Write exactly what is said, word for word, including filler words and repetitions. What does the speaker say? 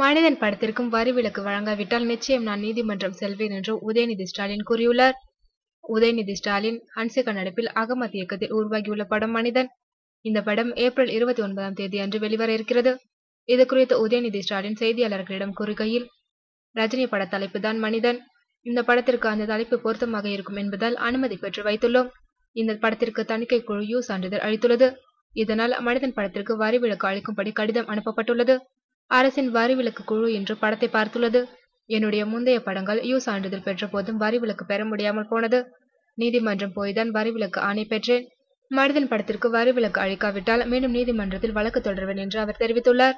மனிதன் படத்திற்கும் வரி விலக்கு வழங்காவிட்டால் நிச்சயம் நான் நீதிமன்றம் செல்வேன் என்று உதயநிதி ஸ்டாலின் கூறியுள்ளார். உதயநிதி ஸ்டாலின் ஹன்சிகா நடிப்பில் அகமத் இயக்கத்தில் உருவாகியுள்ள படம் மனிதன். இந்த படம் ஏப்ரல் இருபத்தி ஒன்பதாம் தேதி அன்று வெளிவர இருக்கிறது. இது குறித்து உதயநிதி ஸ்டாலின் செய்தியாளர்களிடம் கூறுகையில், ரஜினி பட தலைப்பு தான் மனிதன். இந்த படத்திற்கு அந்த தலைப்பு பொருத்தமாக இருக்கும் என்பதால் அனுமதி பெற்று வைத்துள்ளோம். இந்த படத்திற்கு தணிக்கை குழு சான்றிதழ் அளித்துள்ளது. இதனால் மனிதன் படத்திற்கு வரி விலக்கு அளிக்கும்படி கடிதம் அனுப்பப்பட்டுள்ளது. அரசின் வரி விலக்கு குழு இன்று படத்தை பார்த்துள்ளது. என்னுடைய முந்தைய படங்கள் யூ சான்றிதழ் பெற்ற போதும் வரி விலக்கு பெற முடியாமல் போனது. நீதிமன்றம் போய்தான் வரி விலக்கு ஆணை பெற்றேன். மனிதன் படத்திற்கு வரி விலக்கு அளிக்காவிட்டால் மீண்டும் நீதிமன்றத்தில் வழக்கு தொடர்வேன் என்று அவர் தெரிவித்துள்ளார்.